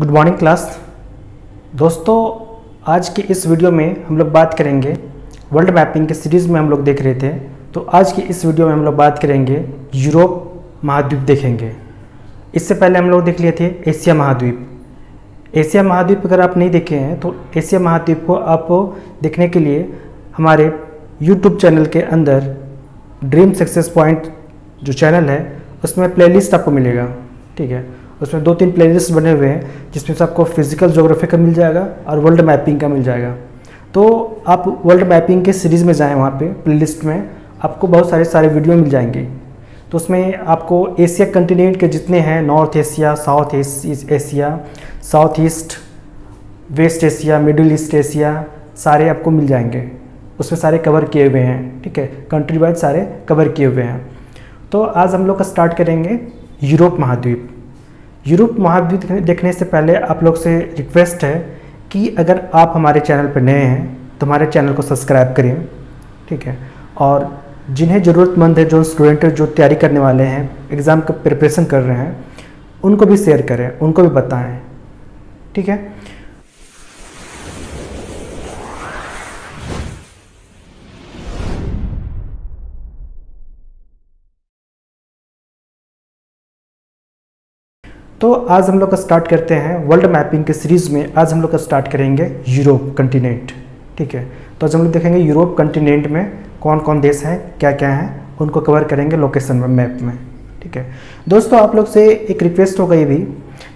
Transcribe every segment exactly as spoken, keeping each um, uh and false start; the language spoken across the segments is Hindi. गुड मॉर्निंग क्लास दोस्तों, आज के इस वीडियो में हम लोग बात करेंगे वर्ल्ड मैपिंग के सीरीज़ में हम लोग देख रहे थे, तो आज के इस वीडियो में हम लोग बात करेंगे यूरोप महाद्वीप देखेंगे। इससे पहले हम लोग देख लिए थे एशिया महाद्वीप। एशिया महाद्वीप अगर आप नहीं देखे हैं तो एशिया महाद्वीप को आप देखने के लिए हमारे यूट्यूब चैनल के अंदर ड्रीम सक्सेस पॉइंट जो चैनल है उसमें प्लेलिस्ट आपको मिलेगा। ठीक है, उसमें दो तीन प्लेलिस्ट बने हुए हैं जिसमें से आपको फिजिकल ज्योग्राफी का मिल जाएगा और वर्ल्ड मैपिंग का मिल जाएगा। तो आप वर्ल्ड मैपिंग के सीरीज़ में जाएं, वहाँ पे प्लेलिस्ट में आपको बहुत सारे सारे वीडियो मिल जाएंगे। तो उसमें आपको एशिया कंटिनेंट के जितने हैं, North Asia, South Asia, South East, West Asia, Middle East Asia, सारे आपको मिल जाएंगे। उसमें सारे कवर किए हुए हैं। ठीक है, कंट्री वाइज सारे कवर किए हुए हैं। तो आज हम लोग का स्टार्ट करेंगे यूरोप महाद्वीप। यूरोप महाद्वीप देखने से पहले आप लोग से रिक्वेस्ट है कि अगर आप हमारे चैनल पर नए हैं तो हमारे चैनल को सब्सक्राइब करें। ठीक है, और जिन्हें ज़रूरतमंद है, जो स्टूडेंट जो तैयारी करने वाले हैं, एग्ज़ाम का प्रिपरेशन कर रहे हैं, उनको भी शेयर करें, उनको भी बताएं। ठीक है, तो आज हम लोग का स्टार्ट करते हैं वर्ल्ड मैपिंग के सीरीज़ में। आज हम लोग का स्टार्ट करेंगे यूरोप कंटिनेंट। ठीक है, तो आज हम लोग देखेंगे यूरोप कंटिनेंट में कौन कौन देश हैं, क्या क्या हैं, उनको कवर करेंगे लोकेशन में, मैप में। ठीक है दोस्तों, आप लोग से एक रिक्वेस्ट होगा ये भी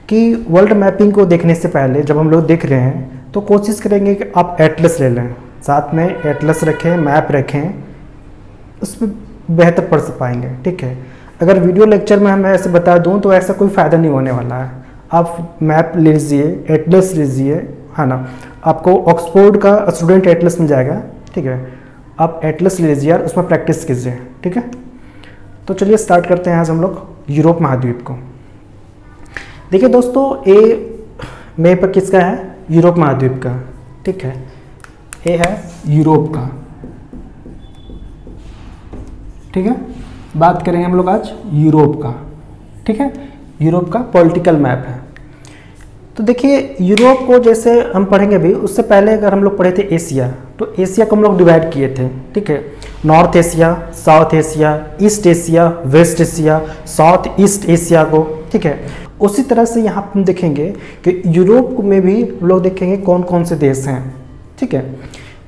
कि वर्ल्ड मैपिंग को देखने से पहले जब हम लोग देख रहे हैं तो कोशिश करेंगे कि आप एटलस ले लें, साथ में एटलस रखें, मैप रखें, उसमें बेहतर पढ़ पाएंगे। ठीक है, अगर वीडियो लेक्चर में मैं ऐसे बता दूं तो ऐसा कोई फ़ायदा नहीं होने वाला है। आप मैप ले लीजिए, एटलस लीजिए, है ना, आपको ऑक्सफोर्ड का स्टूडेंट एटलस मिल जाएगा। ठीक है, आप एटलस ले लीजिए और उसमें प्रैक्टिस कीजिए। ठीक है, तो चलिए स्टार्ट करते हैं आज हम लोग यूरोप महाद्वीप को। देखिए दोस्तों, ए मैप पर किसका है? यूरोप महाद्वीप का। ठीक है, ए है यूरोप का। ठीक है, बात करेंगे हम लोग आज यूरोप का। ठीक है, यूरोप का पॉलिटिकल मैप है। तो देखिए, यूरोप को जैसे हम पढ़ेंगे अभी, उससे पहले अगर हम लोग पढ़े थे एशिया, तो एशिया को हम लोग डिवाइड किए थे। ठीक है, North Asia, South Asia, East Asia, West Asia, South East Asia को। ठीक है, उसी तरह से यहाँ हम देखेंगे कि यूरोप में भी हम लोग देखेंगे कौन कौन से देश हैं। ठीक है,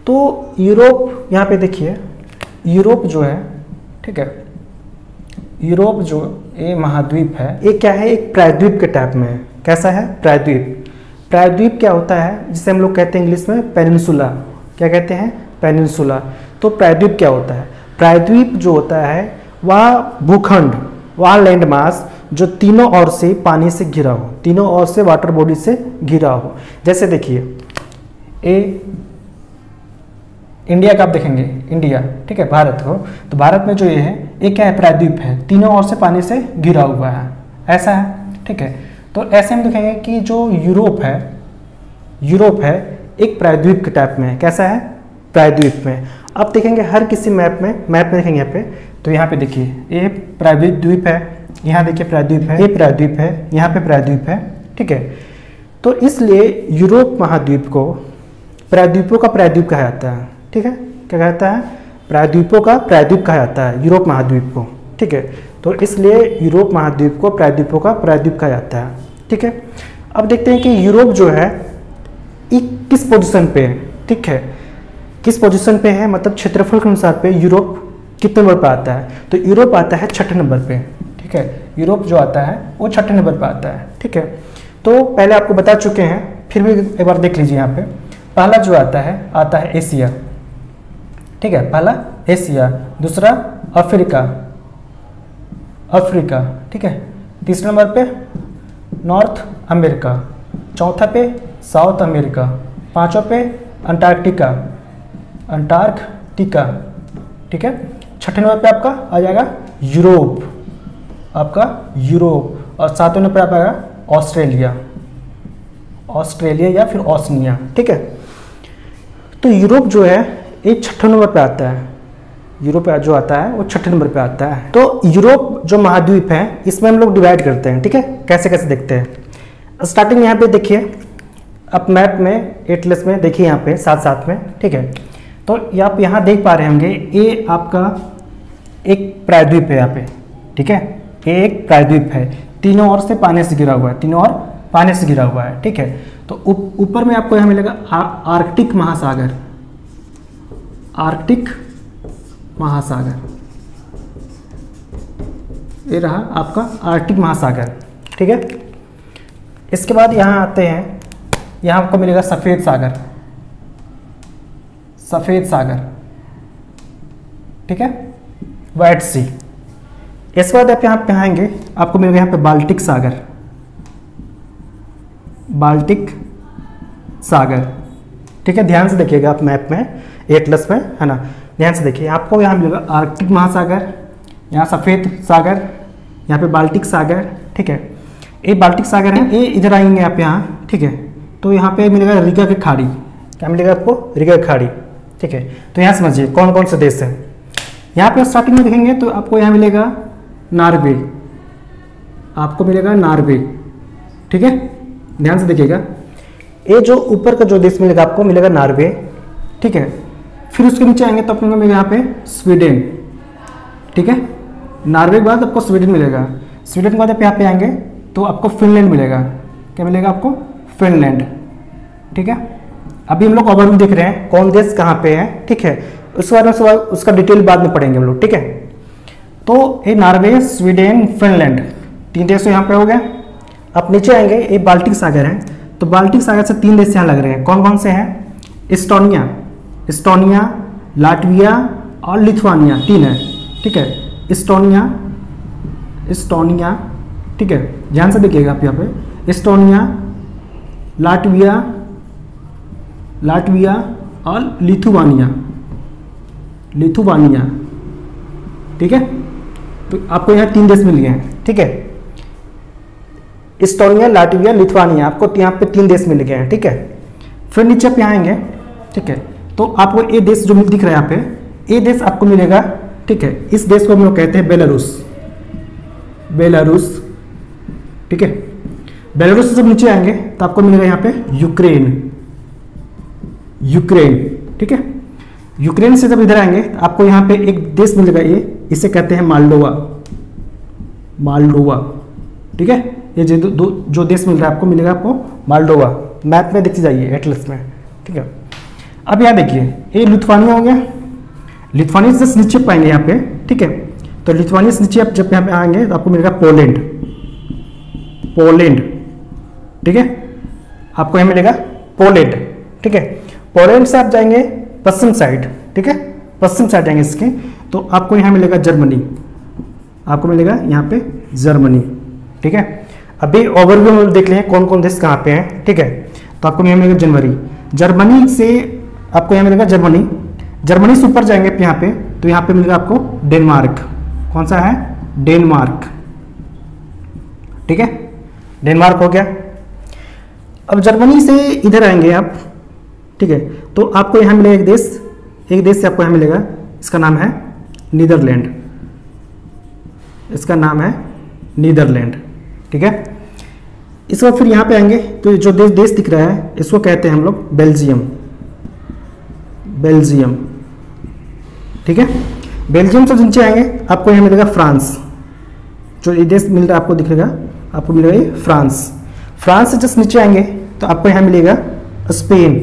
तो यूरोप यहाँ पर देखिए, यूरोप जो है, ठीक है, यूरोप जो ये महाद्वीप है, ये क्या है? एक प्रायद्वीप के टाइप में है। कैसा है? प्रायद्वीप। प्रायद्वीप क्या होता है? जिसे हम लोग कहते हैं इंग्लिश में पेनिनसुला। क्या कहते हैं? पेनिनसुला। तो प्रायद्वीप क्या होता है? प्रायद्वीप जो होता है वह भूखंड, वह लैंडमास जो तीनों ओर से पानी से घिरा हो, तीनों ओर से वाटर बॉडी से घिरा हो। जैसे देखिए, ए इंडिया का आप देखेंगे, इंडिया, ठीक है, भारत को, तो भारत में जो ये है, ये क्या है? प्रायद्वीप है, तीनों ओर से पानी से घिरा हुआ है, ऐसा है। ठीक है, तो ऐसे हम देखेंगे कि जो यूरोप है, यूरोप है एक प्रायद्वीप के टाइप में है। कैसा है? प्रायद्वीप में। अब देखेंगे हर किसी मैप में, मैप में देखेंगे यहाँ पे, तो यहाँ पे देखिए ये प्रायद्वीप द्वीप है, यहाँ देखिए प्रायद्वीप है, ये प्रायद्वीप है, यहाँ पे प्रायद्वीप है। ठीक है, तो इसलिए यूरोप महाद्वीप को प्रायद्वीपों का प्रायद्वीप कहा जाता है। ठीक है, क्या कहता है? प्रायद्वीपों का प्रायद्वीप कहा जाता है यूरोप महाद्वीप को। ठीक है, तो इसलिए यूरोप महाद्वीप को प्रायद्वीपों का प्रायद्वीप कहा जाता है। ठीक है, अब देखते हैं कि यूरोप जो है किस पोजीशन पे है। ठीक है, किस पोजीशन पे है, मतलब क्षेत्रफल के अनुसार पे यूरोप कितने नंबर पर आता है? तो यूरोप आता है छठे नंबर पे। ठीक है, यूरोप जो आता है वो छठे नंबर पर आता है। ठीक है, तो पहले आपको बता चुके हैं, फिर भी एक बार देख लीजिए। यहाँ पे पहला जो आता है आता है एशिया। ठीक है, पहला एशिया, दूसरा अफ्रीका, अफ्रीका, ठीक है, तीसरे नंबर पे नॉर्थ अमेरिका, चौथा पे साउथ अमेरिका, पांचवा पे अंटार्कटिका, अंटार्कटिका, ठीक है, छठे नंबर पे आपका आ जाएगा यूरोप, आपका यूरोप, और सातवें नंबर पे आएगा ऑस्ट्रेलिया, ऑस्ट्रेलिया या फिर ऑस्निया। ठीक है, तो यूरोप जो है ये छठे नंबर पे आता है, यूरोप जो आता है वो छठे नंबर पे आता है। तो यूरोप जो महाद्वीप है इसमें हम लोग डिवाइड करते हैं। ठीक है, कैसे कैसे देखते हैं। स्टार्टिंग यहाँ पे देखिए अब मैप में एटलस में देखिए यहाँ पे साथ साथ में, ठीक है। तो आप यहाँ देख पा रहे होंगे ये आपका एक प्रायद्वीप है यहाँ पे, ठीक है, ये एक प्रायद्वीप है, तीनों ओर से पानी से घिरा हुआ है, तीनों ओर पानी से घिरा हुआ है, ठीक है। तो ऊपर में आपको यहाँ मिलेगा आ, आर्कटिक महासागर, आर्कटिक महासागर, ये रहा आपका आर्कटिक महासागर, ठीक है। इसके बाद यहाँ आते हैं, यहाँ आपको मिलेगा सफ़ेद सागर, सफ़ेद सागर, ठीक है, वाइट सी। इसके बाद आप यहाँ पे आएंगे, आपको मिलेगा यहाँ पे बाल्टिक सागर, बाल्टिक सागर, ठीक है। ध्यान से देखिएगा आप मैप में एटलस में, है ना, ध्यान से देखिए। आपको यहाँ मिलेगा आर्कटिक महासागर, यहाँ सफ़ेद सागर, यहाँ पे बाल्टिक सागर, ठीक है। ये बाल्टिक सागर है, ये इधर आएंगे आप यहाँ, ठीक है। तो यहाँ पे मिलेगा रीगा की खाड़ी, क्या मिलेगा आपको, रीगा की खाड़ी, ठीक है। तो यहाँ समझिए कौन कौन से देश हैं। यहाँ पे स्टार्टिंग में देखेंगे तो आपको यहाँ मिलेगा नॉर्वे, आपको मिलेगा नॉर्वे, ठीक है, ध्यान से देखिएगा। ये जो ऊपर का जो देश मिलेगा आपको मिलेगा नॉर्वे, ठीक है। फिर उसके नीचे आएंगे तो आपको मिलेगा यहाँ पे स्वीडन, ठीक है। नॉर्वे के बाद आपको स्वीडन मिलेगा, स्वीडन के बाद आप यहाँ पे आएंगे तो आपको फिनलैंड मिलेगा, क्या मिलेगा आपको, फिनलैंड, ठीक है। अभी हम लोग ओवरव्यू देख रहे हैं कौन देश कहाँ पे है, ठीक है, उसके बारे में उसका डिटेल बाद में पढ़ेंगे हम लोग, ठीक है। तो ये नॉर्वे, स्वीडन, फिनलैंड, तीन देश यहाँ पे हो गए। अब नीचे आएंगे, ये बाल्टिक सागर है, तो बाल्टिक सागर से तीन देश यहाँ लग रहे हैं, कौन कौन से हैं, एस्टोनिया, एस्टोनिया, लाटविया और लिथुआनिया, तीन है, ठीक है। एस्टोनिया, एस्टोनिया, ठीक है, ध्यान से देखिएगा आप यहाँ पे, एस्टोनिया, लाटविया, लाटविया और लिथुआनिया, लिथुआनिया, ठीक है। तो आपको यहाँ तीन देश मिल गए हैं, ठीक है, एस्टोनिया, लाटविया, लिथुआनिया, आपको यहाँ पे तीन देश मिल गए हैं, ठीक है। फिर नीचे आप यहाँ आएंगे, ठीक है, तो आपको ये देश जो दिख रहा है यहाँ पे, ये देश आपको मिलेगा, ठीक है। इस देश को हम लोग कहते हैं बेलारूस, बेलारूस, ठीक है। बेलारूस से जब नीचे आएंगे तो आपको मिलेगा यहाँ पे यूक्रेन, यूक्रेन, ठीक है। यूक्रेन से जब इधर आएंगे तो आपको यहाँ पे एक देश मिलेगा, ये इसे कहते हैं माल्डोवा, माल्डोवा, ठीक है। ये जो दो जो देश मिल रहा है आपको मिलेगा आपको माल्डोवा, मैप में देखते जाइए एटलस में, ठीक है। अब यहाँ देखिए ये लिथुआनिया हो गया, लिथुआनिया से नीचे पाएंगे यहाँ पे, ठीक है। तो लिथुआनिया से नीचे आप जब यहाँ पे आएंगे तो आपको मिलेगा पोलैंड, पोलैंड, ठीक है, आपको यहाँ मिलेगा पोलैंड, ठीक है। पोलैंड से आप जाएंगे पश्चिम साइड, ठीक है, पश्चिम साइड जाएंगे इसके तो आपको यहाँ मिलेगा जर्मनी, आपको मिलेगा यहाँ पे जर्मनी, ठीक है। अभी ओवरव्यू हम देख लें कौन कौन देश कहाँ पे हैं, ठीक है। तो आपको यहाँ मिलेगा जनवरी, जर्मनी से आपको यहाँ मिलेगा जर्मनी, जर्मनी से ऊपर जाएंगे यहाँ पे तो यहाँ पे मिलेगा आपको डेनमार्क, कौन सा है, डेनमार्क, ठीक है, डेनमार्क हो गया। अब जर्मनी से इधर आएंगे आप, ठीक है, तो आपको यहाँ मिलेगा एक देश, एक देश से आपको यहाँ मिलेगा, इसका नाम है नीदरलैंड, इसका नाम है नीदरलैंड, ठीक है। इसके बाद फिर यहाँ पे आएंगे तो जो देश देश दिख रहा है इसको कहते हैं हम लोग बेल्जियम, बेल्जियम, ठीक है। बेल्जियम से नीचे आएंगे आपको यहाँ मिलेगा फ्रांस, जो ये देश मिल रहा है आपको दिखेगा, आपको मिलेगा ये फ्रांस। फ्रांस से जस्ट नीचे आएंगे तो आपको यहाँ मिलेगा स्पेन,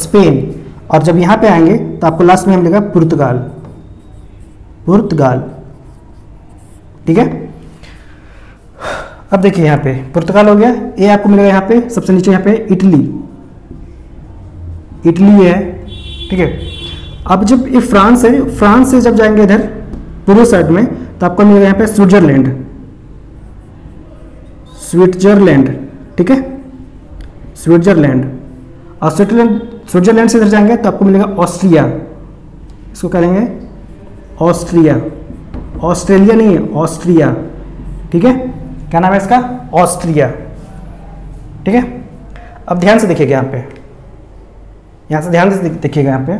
स्पेन, और जब यहाँ पे आएंगे तो आपको लास्ट में मिलेगा पुर्तगाल, पुर्तगाल, ठीक है। अब देखिए यहाँ पे पुर्तगाल हो गया, ये आपको मिलेगा यहाँ पे सबसे नीचे यहाँ पे इटली, इटली है, ठीक है। अब जब ये फ्रांस है, फ्रांस से जब जाएंगे इधर पूर्व साइड में तो आपको मिलेगा यहाँ पे स्विट्जरलैंड, स्विट्जरलैंड, ठीक है, स्विट्जरलैंड। और स्विट्जरलैंड स्विट्जरलैंड से इधर जाएंगे तो आपको मिलेगा ऑस्ट्रिया, इसको कहेंगे ऑस्ट्रिया, ऑस्ट्रेलिया नहीं है, ऑस्ट्रिया, ठीक है, क्या नाम है इसका, ऑस्ट्रिया, ठीक है। अब ध्यान से देखिएगा यहाँ पे, यहाँ से ध्यान से देखिएगा यहाँ पे,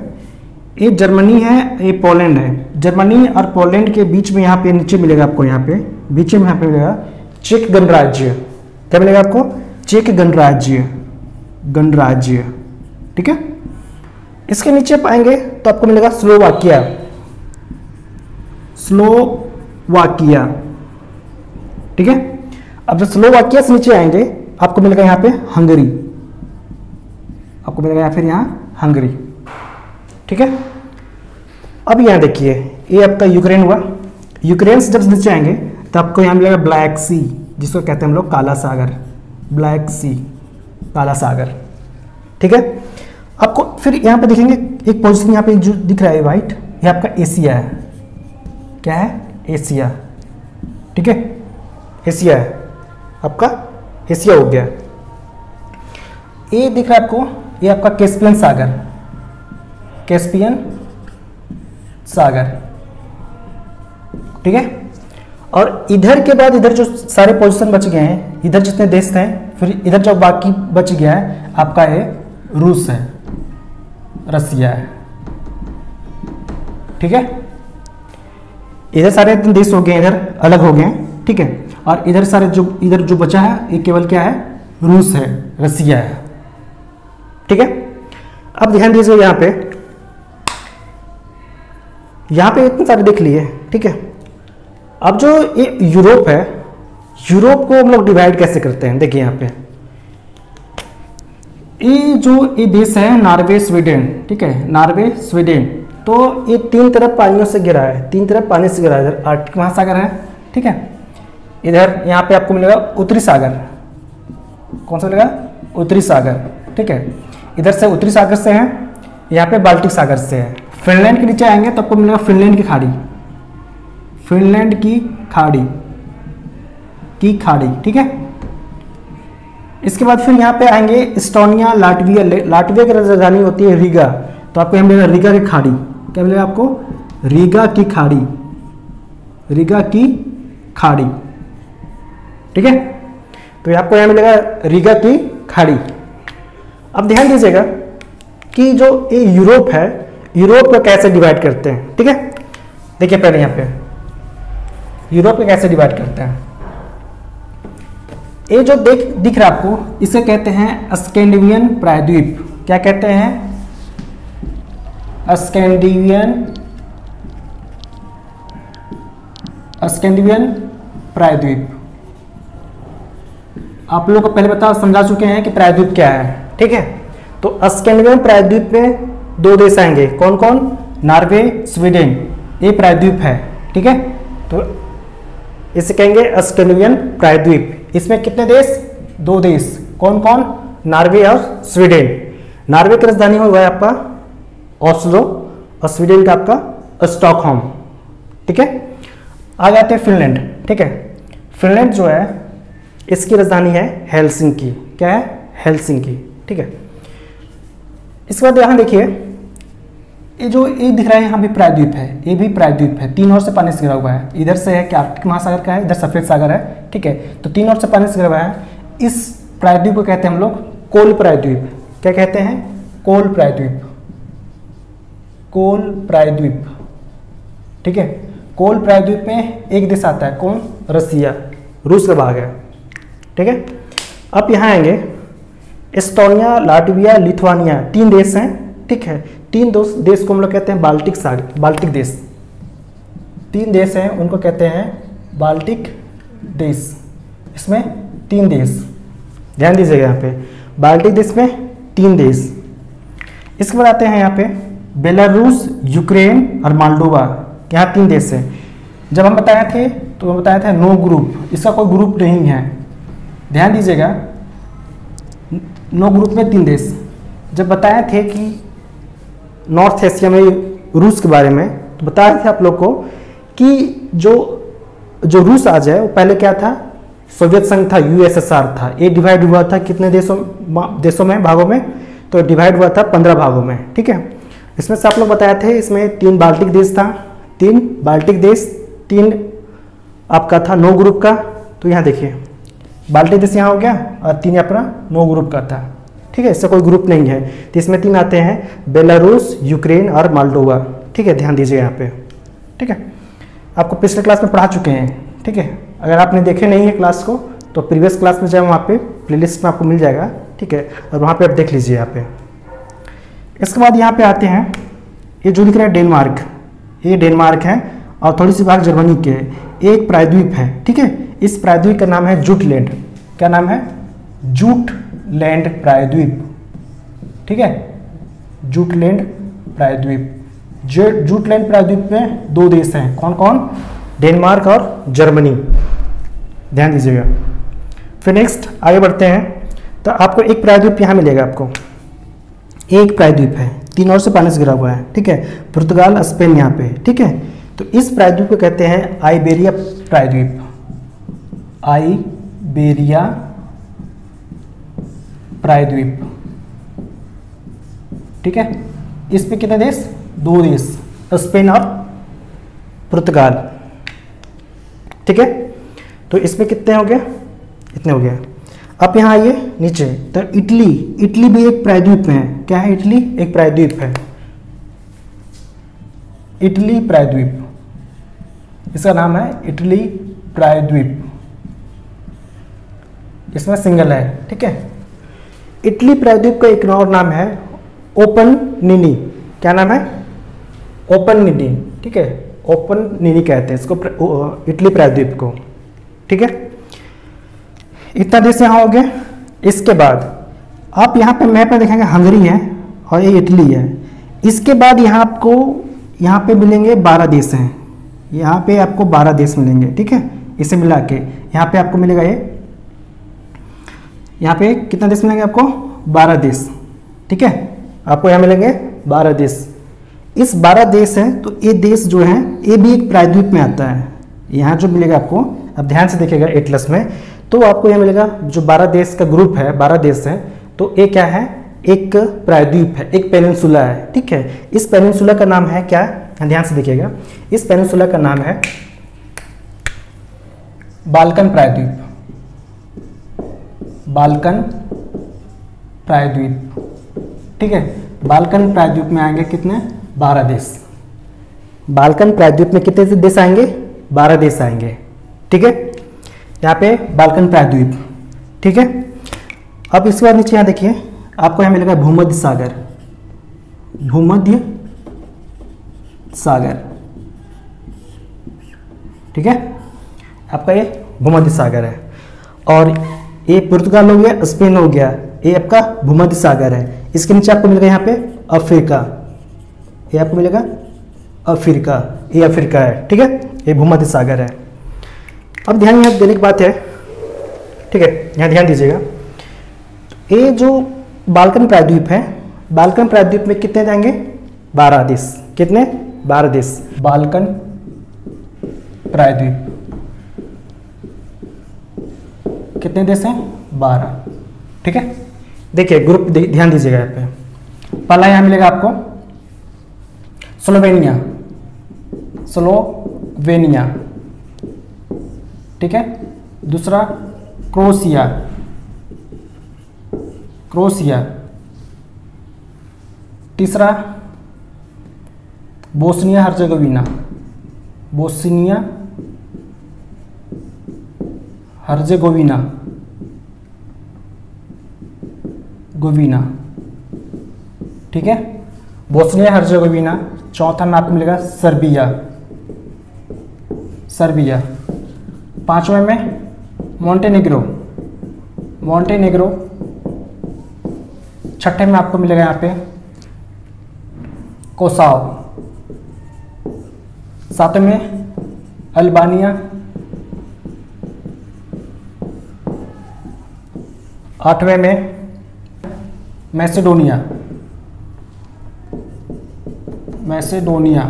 ये जर्मनी है, ये पोलैंड है, जर्मनी और पोलैंड के बीच में यहाँ पे नीचे मिलेगा आपको, यहाँ पे बीच में यहाँ पे मिलेगा चेक गणराज्य, क्या मिलेगा आपको? चेक गणराज्य, गणराज्य, ठीक है। इसके नीचे पाएंगे तो आपको मिलेगा स्लोवाकिया, स्लोवाकिया, ठीक है। अब जब स्लोवाकिया से नीचे आएंगे आपको मिलेगा यहां पे हंगरी, आपको मिलेगा फिर यहां हंगरी, ठीक है। अब यहां देखिए ये आपका यूक्रेन हुआ, यूक्रेन से जब नीचे आएंगे तो आपको यहां मिलेगा ब्लैक सी, जिसको कहते हैं हम लोग काला सागर, ब्लैक सी, काला सागर, ठीक है। आपको फिर यहाँ पे देखेंगे एक पोजीशन यहाँ पे जो दिख रहा है वाइट, ये आपका एशिया है, क्या है? एशिया, ठीक है, एशिया है आपका, एशिया हो गया। ये दिख रहा है आपको, ये आपका कैस्पियन सागर, कैस्पियन सागर, ठीक है। और इधर के बाद इधर जो सारे पोजीशन बच गए हैं, इधर जितने देश थे, फिर इधर जो बाकी बच गया है आपका, ये रूस है, रसिया है, ठीक है। इधर सारे देश हो गए, इधर अलग हो गए, ठीक है। और इधर सारे जो इधर जो बचा है ये केवल क्या है? रूस है, रसिया है, ठीक है। अब ध्यान दीजिए यहाँ पे, यहाँ पे इतने सारे देख लिए, ठीक है। अब जो ये यूरोप है, यूरोप को हम लोग डिवाइड कैसे करते हैं? देखिए यहाँ पे ये जो ये देश है नॉर्वे स्वीडन, ठीक है, नॉर्वे स्वीडन, तो ये तीन तरफ पानियों से घिरा है, तीन तरफ पानी से घिरा है। इधर आर्कटिक महासागर है, ठीक है। इधर यहाँ पे आपको मिलेगा उत्तरी सागर, कौन सा मिलेगा? उत्तरी सागर, ठीक है। इधर से उत्तरी सागर से है, यहाँ पे बाल्टिक सागर से है। फिनलैंड के नीचे आएंगे तो आपको मिलेगा फिनलैंड की खाड़ी, फिनलैंड की खाड़ी, की खाड़ी, ठीक है। इसके बाद फिर यहाँ पे आएंगे एस्टोनिया, लाटविया, लाटविया की राजधानी होती है रीगा, तो आपको यहाँ मिलेगा रीगा की खाड़ी, क्या मिलेगा आपको? रीगा की खाड़ी, रीगा की खाड़ी, ठीक है। तो आपको यहाँ मिलेगा रीगा की खाड़ी। अब ध्यान दीजिएगा कि जो ये यूरोप है, यूरोप को कैसे डिवाइड करते हैं, ठीक है। देखिए पहले यहाँ पे यूरोप में कैसे डिवाइड करते हैं। ये जो देख दिख रहा है आपको, इसे कहते हैं स्कैंडिनेवियन प्रायद्वीप, क्या कहते हैं? स्कैंडिनेवियन, स्कैंडिनेवियन प्रायद्वीप। आप लोगों को पहले बता समझा चुके हैं कि प्रायद्वीप क्या है, ठीक है। तो स्कैंडिनेवियन प्रायद्वीप में दो देश आएंगे, कौन कौन? नॉर्वे, स्वीडन, ये प्रायद्वीप है, ठीक है। तो इसे कहेंगे स्कैंडिनेवियन प्रायद्वीप। इसमें कितने देश? दो देश, कौन कौन? नॉर्वे और स्वीडन। नॉर्वे की राजधानी हुआ है आपका ऑस्लो, और स्वीडन का आपका स्टॉकहोम, ठीक है। आ जाते हैं फिनलैंड, ठीक है। फिनलैंड जो है इसकी राजधानी है हेलसिंकी, क्या है? हेलसिंकी, ठीक है। इसके बाद यहाँ देखिए ये जो ये दिख रहा है यहाँ भी प्रायद्वीप है, ये भी प्रायद्वीप है, तीन ओर से पानी से घिरा हुआ है। इधर से है कि आर्कटिक महासागर का है, इधर सफेद सागर है, ठीक है। तो तीन ओर से पानी से घिरा हुआ है। इस प्रायद्वीप को कहते हैं हम लोग कोल प्रायद्वीप, क्या कहते हैं? कोल प्रायद्वीप, कोल प्रायद्वीप, ठीक है। कोल प्रायद्वीप में एक देश आता है, कौन? रसिया, रूस का भाग है, ठीक है। अब यहाँ आएंगे एस्टोनिया, लाटविया, लिथुआनिया, तीन देश हैं, ठीक है। तीन दोस्त देश को हम लोग कहते हैं बाल्टिक सागर, बाल्टिक देश, तीन देश हैं उनको कहते हैं बाल्टिक देश। इसमें तीन देश, ध्यान दीजिएगा यहाँ पे बाल्टिक देश में तीन देश। इसके बाद आते हैं यहाँ पे बेलारूस, यूक्रेन और माल्डोवा, यहाँ तीन देश हैं। जब हम बताए थे तो बताया था नो ग्रुप, इसका कोई ग्रुप नहीं है, ध्यान दीजिएगा। नो ग्रुप में तीन देश, जब बताए थे कि नॉर्थ एशिया में रूस के बारे में, तो बताया था आप लोग को कि जो जो रूस आज है वो पहले क्या था? सोवियत संघ था, यूएसएसआर था। ये डिवाइड हुआ था कितने देशों देशों में, भागों में? तो डिवाइड हुआ था पंद्रह भागों में, ठीक है। इसमें से आप लोग बताए थे इसमें तीन बाल्टिक देश था, तीन बाल्टिक देश, तीन आपका था नो ग्रुप का। तो यहाँ देखिए बाल्टिक देश यहाँ हो गया और तीन अपना नो ग्रुप का था, ठीक है। इससे कोई ग्रुप नहीं है। तो इसमें तीन आते हैं बेलारूस, यूक्रेन और माल्डोवा, ठीक है। ध्यान दीजिए यहाँ पे, ठीक है। आपको पिछले क्लास में पढ़ा चुके हैं, ठीक है। अगर आपने देखे नहीं है क्लास को तो प्रीवियस क्लास में जाए वहाँ पे प्लेलिस्ट में आपको मिल जाएगा, ठीक है, और वहाँ पे आप देख लीजिए। यहाँ पे इसके बाद यहाँ पे आते हैं, ये जो लिख रहा है डेनमार्क, ये डेनमार्क है और थोड़ी सी भाग जर्मनी के, एक प्रायद्वीप है, ठीक है। इस प्रायद्वीप का नाम है जूटलैंड। क्या नाम है? जूटलैंड प्रायद्वीप, ठीक है, जूटलैंड प्रायद्वीप। जूटलैंड प्रायद्वीप में दो देश हैं, कौन कौन? डेनमार्क और जर्मनी, ध्यान दीजिएगा। फिर नेक्स्ट आगे बढ़ते हैं तो आपको एक प्रायद्वीप यहाँ मिलेगा, आपको एक प्रायद्वीप है, तीन ओर से पानी से घिरा हुआ है, ठीक है, पुर्तगाल स्पेन यहाँ पे, ठीक है। तो इस प्रायद्वीप को कहते हैं आइबेरिया प्रायद्वीप, आइबेरिया प्रायद्वीप, ठीक है। इस पे कितने देश? दो देश, स्पेन और पुर्तगाल, ठीक है। तो इसमें कितने हो गए? इतने हो गए। अब यहाँ आइए नीचे तो इटली, इटली भी एक प्रायद्वीप है। क्या है? इटली एक प्रायद्वीप है, इटली प्रायद्वीप, इसका नाम है इटली प्रायद्वीप, इसमें सिंगल है, ठीक है। इटली प्रायद्वीप का एक और नाम है ओपन निनी। क्या नाम है? ओपन निनी, ठीक है, ओपन निनी कहते हैं इसको, इटली प्रायद्वीप को, ठीक है। इतना देश यहाँ हो गया। इसके बाद आप यहाँ पे मैप में देखेंगे हंगरी है और ये इटली है। इसके बाद यहाँ आपको यहाँ पे मिलेंगे बारह देश हैं, यहाँ पे आपको बारह देश मिलेंगे, ठीक है। इसे मिला के यहाँ पे आपको मिलेगा ये, यहाँ पे कितना देश मिलेंगे आपको? बारह देश, ठीक है, आपको यहाँ मिलेंगे बारह देश। इस बारह देश हैं तो ये देश जो है ये भी एक प्रायद्वीप में आता है। यहाँ जो मिलेगा आपको, अब ध्यान से देखिएगा एटलस में, तो आपको यह मिलेगा जो बारह देश का ग्रुप है, बारह देश हैं, तो ये क्या है? एक प्रायद्वीप है, एक पेनिनसुला है, ठीक है। इस पेनिनसुला का नाम है क्या? ध्यान से देखिएगा, इस पेनिनसुला का नाम है बाल्कन प्रायद्वीप, बाल्कन प्रायद्वीप, ठीक है। बाल्कन प्रायद्वीप में आएंगे कितने? बारह देश। बाल्कन प्रायद्वीप में कितने देश आएंगे? बारह देश आएंगे, ठीक है, यहाँ पे बाल्कन प्रायद्वीप, ठीक है। अब इसके बाद नीचे यहाँ देखिए, आपको यहाँ मिलेगा भूमध्य सागर, भूमध्य सागर, ठीक है, आपका ये भूमध्य सागर है। और ये पुर्तगाल हो गया, स्पेन हो गया, ये आपका भूमध्य सागर है। इसके नीचे आपको मिलेगा यहाँ पे अफ्रीका, ये आपको मिलेगा अफ्रीका, ये अफ्रीका है, ठीक है, ये भूमध्य सागर है। अब ध्यान यहाँ देने की बात है, ठीक है, यहाँ ध्यान दीजिएगा, ये जो बाल्कन प्रायद्वीप है, बाल्कन प्रायद्वीप में कितने जाएंगे? बारह देश। कितने? बारह देश, बाल्कन प्रायद्वीप, कितने देश हैं? बारह, ठीक है। देखिए ग्रुप ध्यान दीजिएगा, यहाँ पे पहला यहाँ मिलेगा आपको स्लोवेनिया, स्लोवेनिया, ठीक है। दूसरा क्रोशिया, क्रोशिया। तीसरा बोस्निया हर्जेगोविना, बोस्निया हर्जेगोविना, गोविना, ठीक है, बोस्निया हर्जेगोविना। चौथा में आपको मिलेगा सर्बिया, सर्बिया। पांचवें में मोंटेनेग्रो, मोंटेनेग्रो। छठे में आपको मिलेगा यहाँ पे कोसाव। सातवें में अल्बानिया। आठवें में मैसेडोनिया, मैसेडोनिया।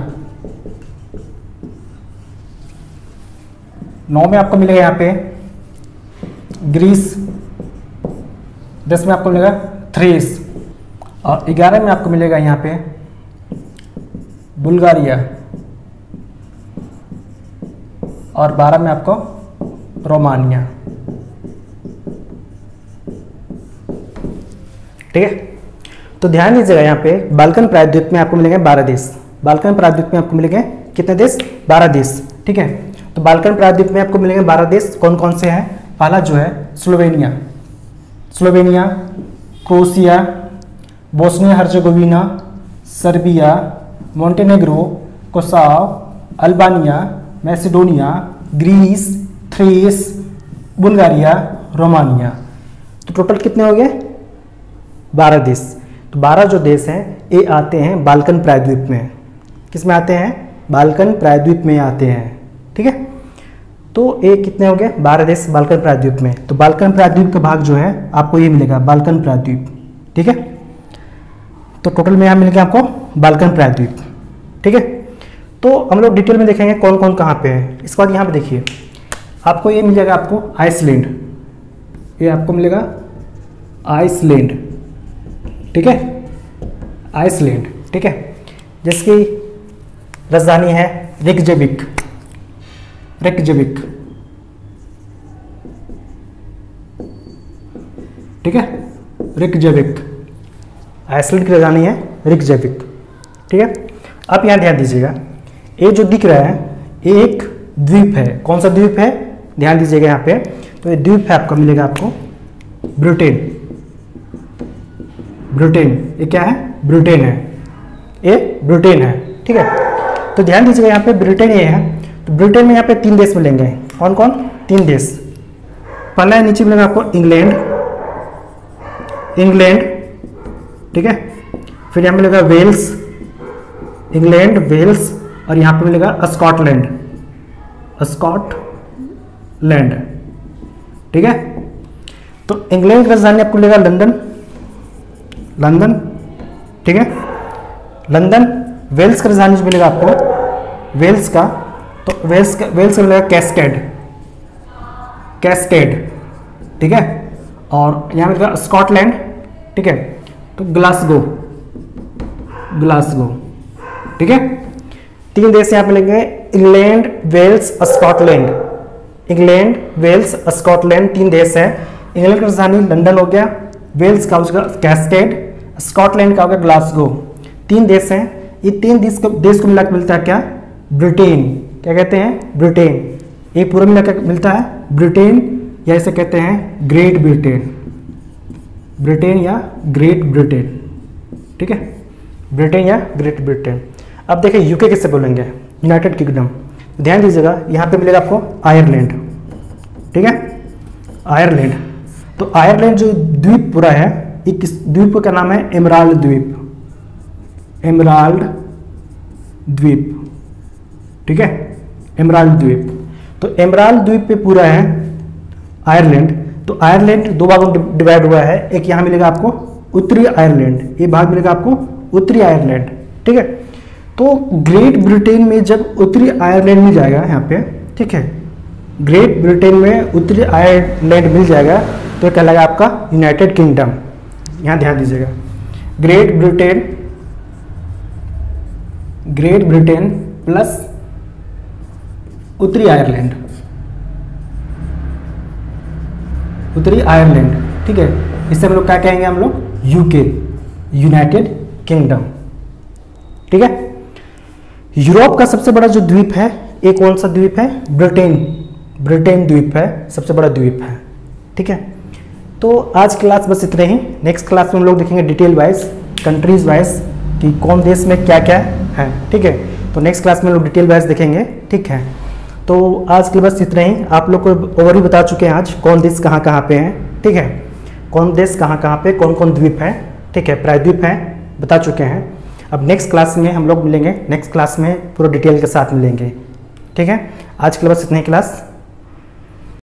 नौ में आपको मिलेगा यहाँ पे ग्रीस। दस में आपको मिलेगा थ्रेस। और ग्यारह में आपको मिलेगा यहाँ पे बुल्गारिया। और बारह में आपको रोमानिया, ठीक है। तो ध्यान दीजिएगा यहाँ पे बाल्कन प्रायद्वीप में आपको मिलेंगे बारह देश, बाल्कन प्रायद्वीप में आपको मिलेंगे कितने देश? बारह देश, ठीक है। तो बाल्कन प्रायद्वीप में आपको मिलेंगे बारह देश, कौन कौन से हैं? पहला जो है Slovenia, Slovenia, Croatia, Bosnia Herzegovina, Serbia, Montenegro, Kosovo, Albania, Macedonia, Greece, Thrace, Bulgaria, Romania. तो टोटल कितने हो गए? बारह देश। तो बारह जो देश हैं ये आते हैं बाल्कन प्रायद्वीप में। किस में आते हैं? बाल्कन प्रायद्वीप में आते हैं। ठीक है, तो ये कितने हो गए? बारह देश बाल्कन प्रायद्वीप में। तो बाल्कन प्रायद्वीप का भाग जो है आपको ये मिलेगा, बाल्कन प्रायद्वीप। ठीक है, तो टोटल में यहाँ मिल गया आपको बाल्कन प्रायद्वीप। ठीक है, तो हम लोग डिटेल में देखेंगे कौन कौन कहाँ पे है। इसके बाद यहाँ पे देखिए आपको ये मिल जाएगा, आपको आइसलैंड, ये आपको मिलेगा आइसलैंड। ठीक है, आइसलैंड। ठीक है, जिसकी राजधानी है रेकजेविक, रेकजेविक। ठीक है, रेकजेविक, आइसलैंड की राजधानी है रेकजेविक। ठीक है, आप यहाँ ध्यान दीजिएगा, ये जो दिख रहा है ये एक द्वीप है। कौन सा द्वीप है? ध्यान दीजिएगा यहाँ पे, तो ये द्वीप है आपका, मिलेगा आपको ब्रिटेन, ब्रिटेन। ये क्या है? ब्रिटेन है, ये ब्रिटेन है। ठीक है, तो ध्यान दीजिएगा यहाँ पे ब्रिटेन ये है। तो ब्रिटेन में यहाँ पे तीन देश मिलेंगे। कौन कौन? तीन देश। पहला है नीचे मिलेगा आपको इंग्लैंड, इंग्लैंड। ठीक है, फिर यहाँ मिलेगा वेल्स, इंग्लैंड, वेल्स, और यहाँ पे मिलेगा स्कॉटलैंड, स्कॉटलैंड। ठीक है, तो इंग्लैंड की राजधानी आपको मिलेगा लंदन, लंदन। ठीक है, लंदन। वेल्स का राजधानी जो मिलेगा आपको, वेल्स का, तो वेल्स का, वेल्स का मिलेगा कैस्केड, कैस्केड। ठीक है, और यहाँ मिलेगा स्कॉटलैंड। ठीक है, तो ग्लासगो, ग्लासगो। ठीक है, तीन देश यहाँ पे लेंगे, England, Wales, Scotland. England, Wales, Scotland, तीन देश हैं। इंग्लैंड की राजधानी लंदन हो गया, वेल्स का उसका कैस्केड, स्कॉटलैंड का हो गया ग्लासगो। तीन देश हैं, ये तीन देश को देश को मिलाकर मिलता है क्या? ब्रिटेन। क्या कहते हैं? ब्रिटेन। ये पूरा मिलाकर मिलता है ब्रिटेन, या इसे कहते हैं ग्रेट ब्रिटेन, ब्रिटेन या ग्रेट ब्रिटेन। ठीक है, ब्रिटेन या ग्रेट ब्रिटेन। अब देखिए यूके किससे बोलेंगे? United Kingdom. ध्यान दीजिएगा यहाँ पे मिलेगा आपको आयरलैंड। ठीक है, आयरलैंड। तो आयरलैंड जो द्वीप पूरा है, एक द्वीप का नाम है एमराल्ड द्वीप, एमराल्ड द्वीप। ठीक है, एमराल्ड द्वीप। तो एमराल्ड द्वीप पे पूरा है आयरलैंड। तो आयरलैंड दो भागों में डिवाइड हुआ है। एक यहाँ मिलेगा आपको उत्तरी आयरलैंड, ये भाग मिलेगा आपको उत्तरी आयरलैंड। ठीक है, तो ग्रेट ब्रिटेन में जब उत्तरी आयरलैंड मिल जाएगा यहाँ पे, ठीक है, ग्रेट ब्रिटेन में उत्तरी आयरलैंड मिल जाएगा, तो कहलाएगा आपका यूनाइटेड किंगडम। यहाँ ध्यान दीजिएगा, Great Britain, great Britain plus उत्तरी आयरलैंड, उत्तरी आयरलैंड। ठीक है, इससे हम लोग क्या कहेंगे? हम लोग यूके, यूनाइटेड किंगडम। ठीक है, यूरोप का सबसे बड़ा जो द्वीप है ये कौन सा द्वीप है? ब्रिटेन, ब्रिटेन द्वीप है, सबसे बड़ा द्वीप है। ठीक है, तो आज क्लास बस इतने ही। नेक्स्ट क्लास में हम लोग देखेंगे डिटेल वाइज, कंट्रीज वाइज, कि कौन देश में क्या क्या है। ठीक है, तो नेक्स्ट क्लास में लोग डिटेल वाइज देखेंगे। ठीक है, तो आज के लिए बस इतना ही। आप लोग को ओवरव्यू बता चुके हैं आज, कौन देश कहाँ कहाँ पे हैं। ठीक है, कौन देश कहाँ कहाँ पे, कौन कौन द्वीप हैं। ठीक है, प्रायद्वीप हैं, बता चुके हैं। अब नेक्स्ट क्लास में हम लोग मिलेंगे, नेक्स्ट क्लास में पूरा डिटेल के साथ मिलेंगे। ठीक है, आज के लिए बस इतनी क्लास।